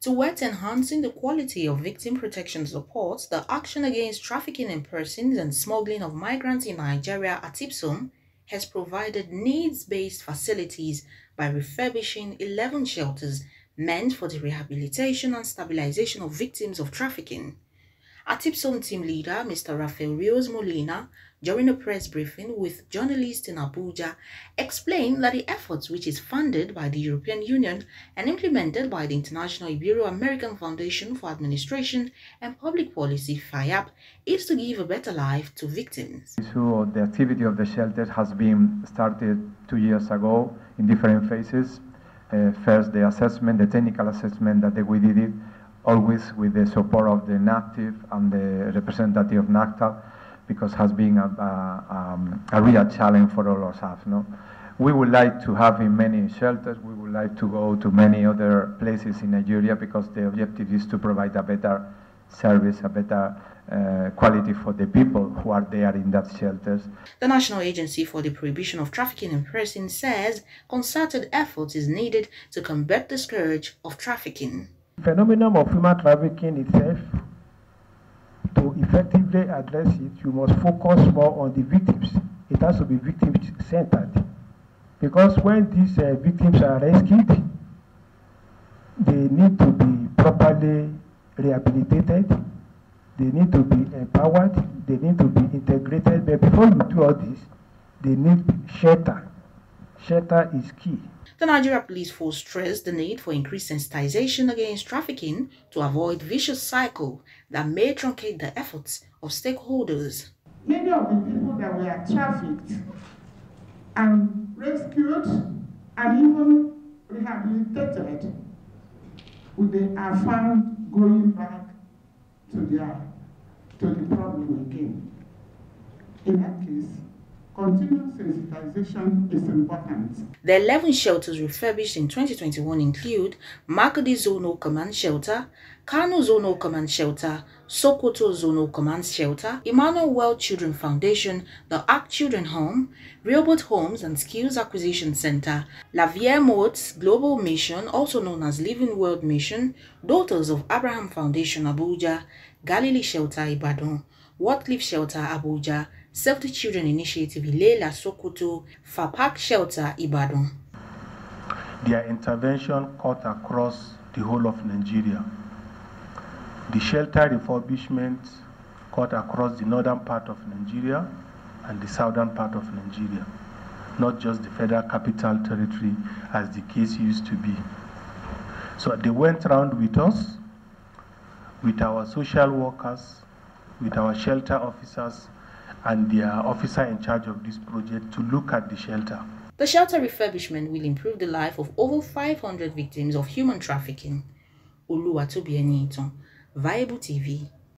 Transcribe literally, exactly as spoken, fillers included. Towards enhancing the quality of victim protection support, the Action Against Trafficking in Persons and Smuggling of Migrants in Nigeria, A-tipsom, has provided needs-based facilities by refurbishing eleven shelters meant for the rehabilitation and stabilization of victims of trafficking. A-tipsom team leader, Mister Rafael Rios Molina, during a press briefing with journalists in Abuja, explained that the efforts, which is funded by the European Union and implemented by the International Ibero-American Foundation for Administration and Public Policy, F I A P, is to give a better life to victims. So the activity of the shelters has been started two years ago in different phases. Uh, first, the assessment, the technical assessment that we did it, always with the support of the NACTAL and the representative of NACTAL, because it has been a, a, um, a real challenge for all of us. No? We would like to have in many shelters, we would like to go to many other places in Nigeria, because the objective is to provide a better service, a better uh, quality for the people who are there in that shelters. The National Agency for the Prohibition of Trafficking in Persons says concerted effort is needed to combat the scourge of trafficking. The phenomenon of human trafficking itself, to effectively address it, you must focus more on the victims. It has to be victim-centered. Because when these uh, victims are rescued, they need to be properly rehabilitated, they need to be empowered, they need to be integrated. But before you do all this, they need shelter. Shelter is key. The Nigeria Police Force stressed the need for increased sensitization against trafficking to avoid vicious cycle that may truncate the efforts of stakeholders. Many of the people that were trafficked and rescued and even rehabilitated, they are found going back to their to the problem again. In that case, continued sensitization is important. The eleven shelters refurbished in twenty twenty-one include Makadi Zono Command Shelter, Kano Zono Command Shelter, Sokoto Zono Command Shelter, Immanuel World Children Foundation, the A C Children Home, Rebuilt Homes and Skills Acquisition Centre, La Vie Motes Global Mission, also known as Living World Mission, Daughters of Abraham Foundation, Abuja, Galilee Shelter, Ibadan, Watcliff Shelter, Abuja, Self the Children Initiative, Leila Sokoto, F I A P Shelter, Ibadan. Their intervention cut across the whole of Nigeria. The shelter refurbishment cut across the northern part of Nigeria and the southern part of Nigeria, not just the Federal Capital Territory as the case used to be. So they went around with us, with our social workers, with our shelter officers, and the uh, officer in charge of this project to look at the shelter. The shelter refurbishment will improve the life of over five hundred victims of human trafficking. Uluwatobi Enyiton, Viable T V.